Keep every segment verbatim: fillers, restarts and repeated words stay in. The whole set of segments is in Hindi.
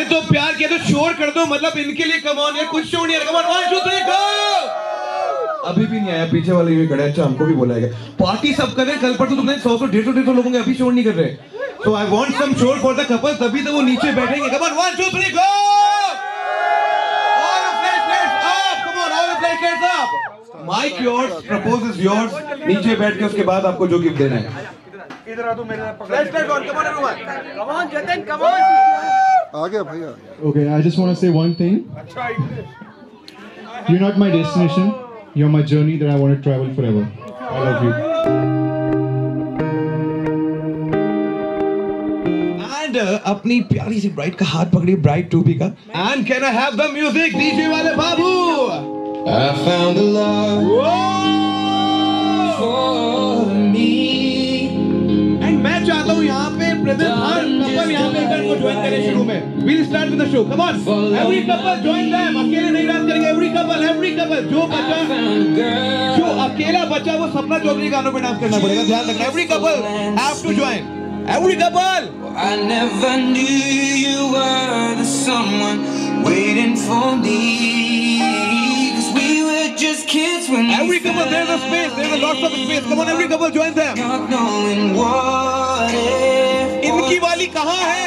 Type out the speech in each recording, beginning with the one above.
अरे तो प्यार किया तो शोर कर दो, मतलब इनके लिए कमान यार, कुछ शोर नहीं यार, come on one two three go. अभी भी नहीं आया, पीछे वाले भी खड़ा है। अच्छा हमको भी बोलाएगा, पार्टी सब कर रहे हैं, कल पर तो तुमने सौ सौ डेढ़ सौ डेढ़ सौ लोगों के, अभी शोर नहीं कर रहे। तो आई वॉन्ट सम शोर फॉर द कपल, तभी तो वो नीचे बैठेंगे। Come on one two three go, all the plates up, come on all the plates up, mic yours, propose is yours. नीचे बैठ के उसके बाद आपको जो गिफ्ट देना है, इधर आ, तो मेरे साथ पकड़, let's get on, come on everyone, come on Jatin, come on. आ गया भैया। Okay, I just want to say one thing, you are not my destination, you are my journey that I want to travel forever. I love you. And अपनी प्यारी सी ब्राइड का हाथ पकड़िए, ब्राइड टू बी का। And can I have the music, DJ वाले बाबू। I found the love for me. मैं चाहता हूँ यहाँ पे प्रेजेंट हर कपल यहाँ पे इधर को ज्वाइन करें। शुरू में we start with the show, come on every couple join them, अकेले नहीं डांस करेंगे। एवरी कपल एवरी कपल जो बचा, जो अकेला बचा वो सपना चौधरी गानों पे डांस करना पड़ेगा, ध्यान रखना। Every couple have to join, every couple. I never knew you were the someone waiting for me, cause we were just kids when every couple there's a space, there's a lot of space, come on every couple join them. इनकी वाली कहाँ है?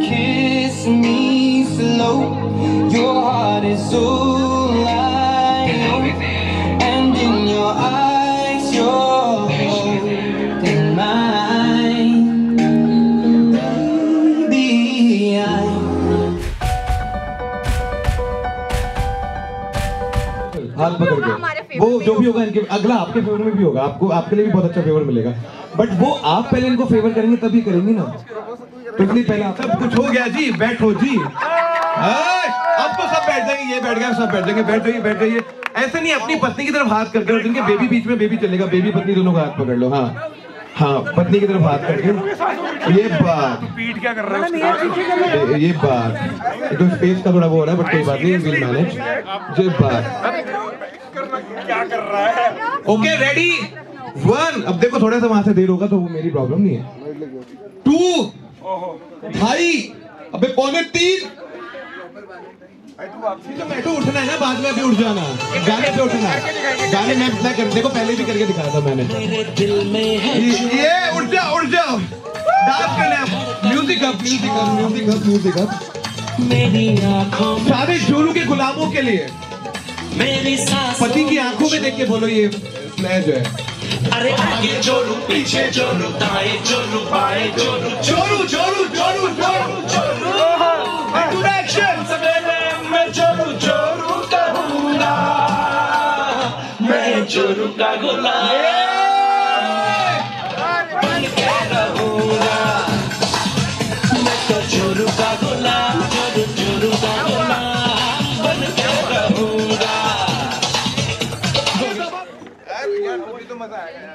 हाथ पकड़ के वो जो भी होगा इनके, अगला आपके फेवर में भी होगा, आपको आपके लिए भी बहुत अच्छा फेवर मिलेगा। बट वो आप पहले इनको फेवर करेंगे तभी करेंगे ना, इतनी पहले। सब कुछ हो गया जी, बैठो जी, अब तो सब बैठ जाएंगे। ये बैठ गए, सब बैठ जाएंगे, बैठ जाइए बैठ जाइए। ऐसे नहीं, अपनी पत्नी की तरफ हाथ करके, जिनके बेबी बीच में, बेबी चलेगा, बेबी पत्नी दोनों का हाथ पकड़ लो। हाँ हाँ, पत्नी की तरफ हाथ करके। ये बात पीठ क्या कर रहा है, ये बात तो स्पेस का थोड़ा वो हो रहा है, बट कोई बात नहीं, विल मैनेज। ये बात क्या कर रहा है? Okay ready, one. अब देखो थोड़ा सा वहां से देर होगा तो वो मेरी प्रॉब्लम नहीं है। टू, ढाई, अबे पौने तीन। तो उठना है ना, बाद में भी उठ जाना, गाने पे उठना। गाने में मैं कर, देखो पहले भी करके दिखाया था मैंने। ये उठ जाओ उठ जाओ, डांस करना। Music up music up music up music up. सारे जोरू के गुलामों के लिए पति की आंखों में देख के बोलो ये फ्लैश है। अरे आगे जोरू, पीछे जोरू, दाएं जोरू, बाएं जोरू, जोरू जोरू जोरू जोरू जोरू। एक्शन। सवेरे मैं जोरू जोरू कहूँगा, मैं जोरू का गुलाम बन के रहूँगा, मैं तो जोरू का गुलाम, जोरू जोरू का गुलाम बन के रहूँगा। मजा आएगा।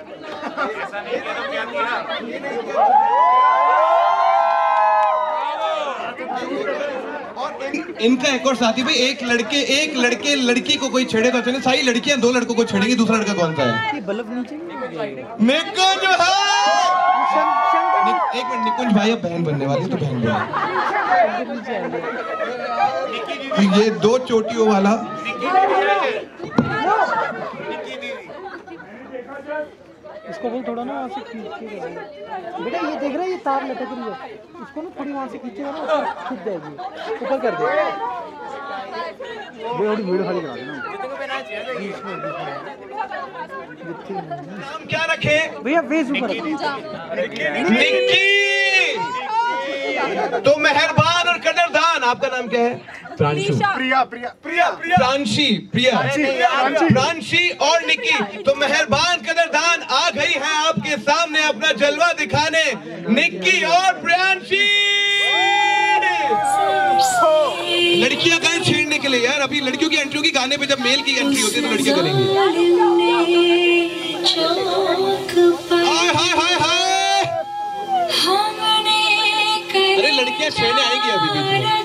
इनका एक और साथी भाई, एक लड़के एक लड़के लड़की को कोई छेड़े तो अच्छा नहीं, सारी लड़कियां दो लड़कों को छेड़ेंगी। दूसरा लड़का कौन सा है? बल्ब नीचे निको जो है। एक मिनट, निकुंज भाई अब बहन बनने वाली है तो बहन बने। ये दो चोटियों वाला इसको बोल थोड़ा ना वहाँ से खींच के बेटा, ये देख रहा है ये तार लटक रही है, इसको ना थोड़ी वहाँ से खींचेगा ना, खींच जाएगी, ऊपर कर देगा। क्या रखे भैया? फेस ऊपर। निक्की, तो मेहरबान और कदरदान। आपका नाम क्या है? प्रिया प्रिया प्रिया प्रिया प्रांशी प्रिया प्रांशी और निक्की, तो मेहरबान कदरदान आ गई है आपके सामने अपना जलवा दिखाने, निक्की और प्रांशी। लड़कियां गाने छेड़ने के लिए यार, अभी लड़कियों की एंट्री होगी गाने पे, जब मेल की एंट्री होती है तो लड़कियां करेंगी। अरे लड़कियां छेड़ने आएंगी अभी,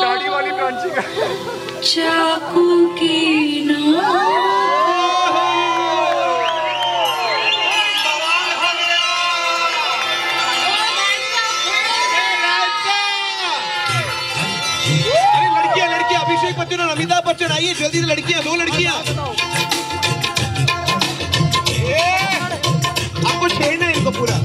गाड़ी वाली प्रांची का चाकू की ना। आइए जल्दी से, लड़कियां दो लड़कियां आपको छेड़ना है इनको पूरा।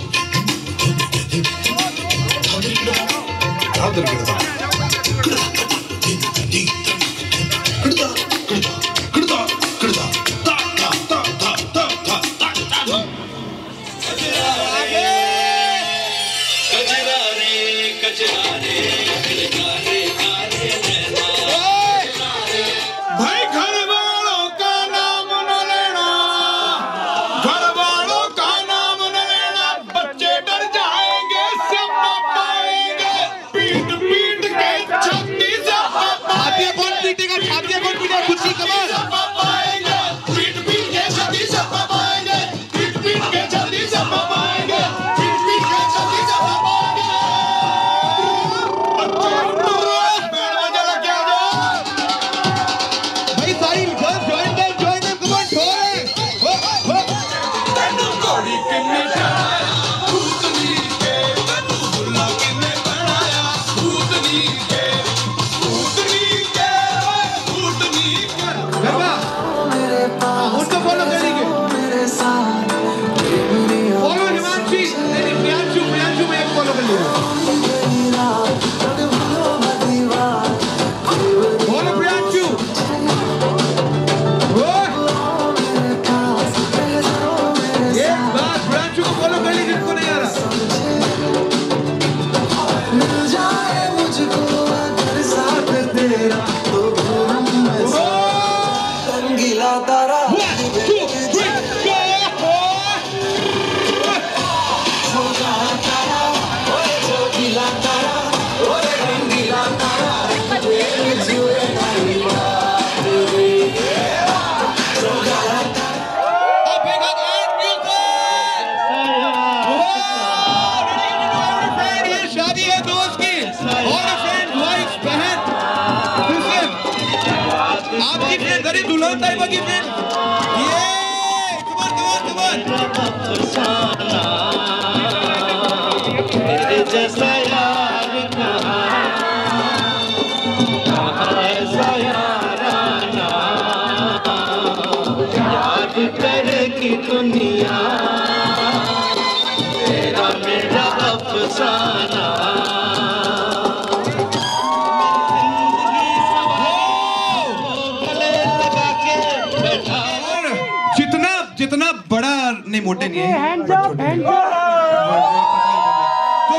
मोटे नहीं है तो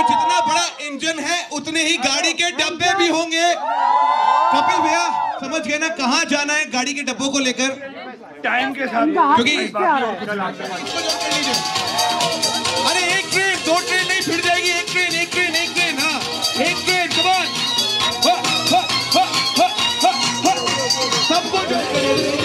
जितना बड़ा इंजन है उतने ही गाड़ी के डब्बे भी होंगे। कपिल भैया समझ गए ना कहाँ जाना है गाड़ी के डब्बों को लेकर टाइम के साथ, क्योंकि अरे एक ट्रेन दो ट्रेन नहीं फिर जाएगी, एक ट्रेन एक ट्रेन एक ट्रेन हाँ एक ट्रेन कमान सबको।